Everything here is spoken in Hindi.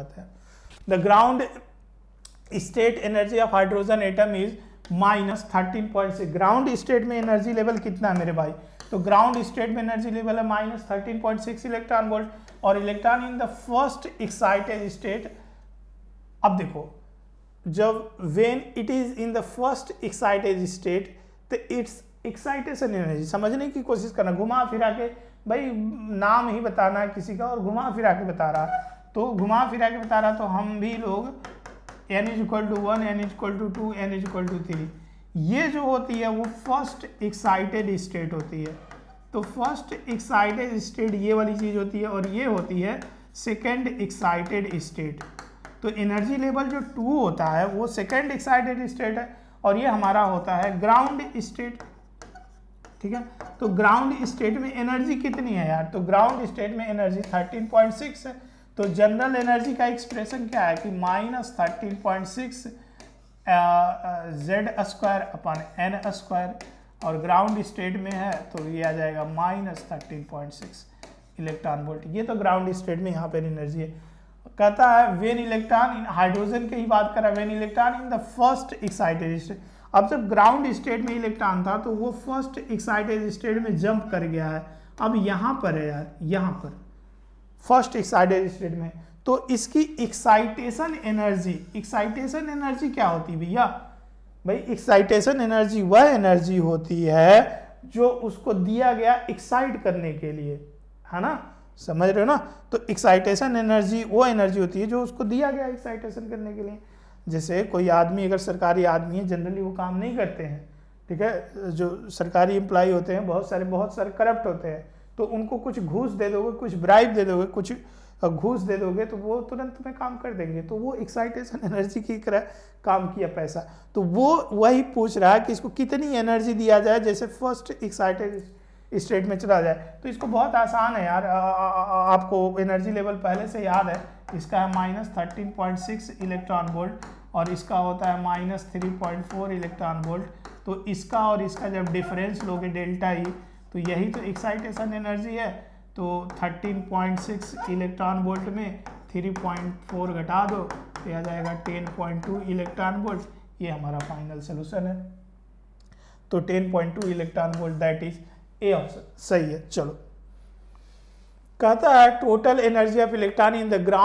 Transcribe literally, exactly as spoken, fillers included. आता है the ground state energy of hydrogen atom is minus thirteen point six. Ground state में एनर्जी लेवल कितना है मेरे भाई? तो ग्राउंड स्टेट में एनर्जी लेवल है minus thirteen point six electron volt और electron in the first excited state. अब देखो जब when it is in the first excited state तो इट्स एक्साइटेशन एनर्जी। समझने की कोशिश करना, घुमा फिरा के भाई नाम ही बताना किसी का और घुमा फिरा के बता रहा, तो घुमा फिरा के बता रहा तो हम भी लोग n is equal to one, n is equal to two, n is equal to three, ये जो होती है वो फर्स्ट एक्साइटेड स्टेट होती है। तो फर्स्ट एक्साइटेड स्टेट ये वाली चीज़ होती है और ये होती है सेकेंड एक्साइटेड स्टेट। तो एनर्जी लेवल जो टू होता है वो सेकेंड एक्साइटेड स्टेट है और ये हमारा होता है ग्राउंड स्टेट। ठीक है, तो ग्राउंड स्टेट में एनर्जी कितनी है यार? तो ग्राउंड स्टेट में एनर्जी थर्टीन पॉइंट सिक्स है। तो जनरल एनर्जी का एक्सप्रेशन क्या है कि minus thirteen point six Z square upon n square और ग्राउंड स्टेट में है तो ये आ जाएगा minus thirteen point six electron volt. ये तो ग्राउंड स्टेट में यहाँ पर एनर्जी है। कहता है वेन इलेक्ट्रॉन इन हाइड्रोजन की ही बात कर रहा है, when electron in the first excited state. अब जब ग्राउंड स्टेट में इलेक्ट्रॉन था तो वो फर्स्ट एक्साइटेड स्टेट में जंप कर गया है, अब यहाँ पर है यार, यहाँ पर फर्स्ट एक्साइटेड स्टेट में। तो इसकी एक्साइटेशन एनर्जी, एक्साइटेशन एनर्जी क्या होती है भैया? भाई एक्साइटेशन एनर्जी वह एनर्जी होती है जो उसको दिया गया एक्साइट करने के लिए, है ना? समझ रहे हो ना? तो एक्साइटेशन एनर्जी वो एनर्जी होती है जो उसको दिया गया एक्साइटेशन करने के लिए। जैसे कोई आदमी अगर सरकारी आदमी है, जनरली वो काम नहीं करते हैं, ठीक है, जो सरकारी एम्प्लॉय होते हैं बहुत सारे, बहुत सारे करप्ट होते हैं, तो उनको कुछ घूस दे दोगे, कुछ ब्राइब दे दोगे, कुछ घूस दे दोगे तो वो तुरंत में काम कर देंगे। तो वो एक्साइटेशन एनर्जी की तरह काम किया पैसा। तो वो वही पूछ रहा है कि इसको कितनी एनर्जी दिया जाए जैसे फर्स्ट एक्साइटेड स्टेट में चला जाए। तो इसको बहुत आसान है यार, आ, आ, आ, आपको एनर्जी लेवल पहले से याद है। इसका है minus thirteen point six electron volt और इसका होता है minus three point four electron volt. तो इसका और इसका जब डिफरेंस लोगे डेल्टा ई, तो यही तो एक्साइटेशन एनर्जी है। तो thirteen point six electron volt में थ्री पॉइंट फोर घटा दो तो आ जाएगा ten point two electron volt. ये हमारा फाइनल सोल्यूशन है। तो ten point two electron volt, that is A option सही है। चलो, कहता है total energy of electron in the ground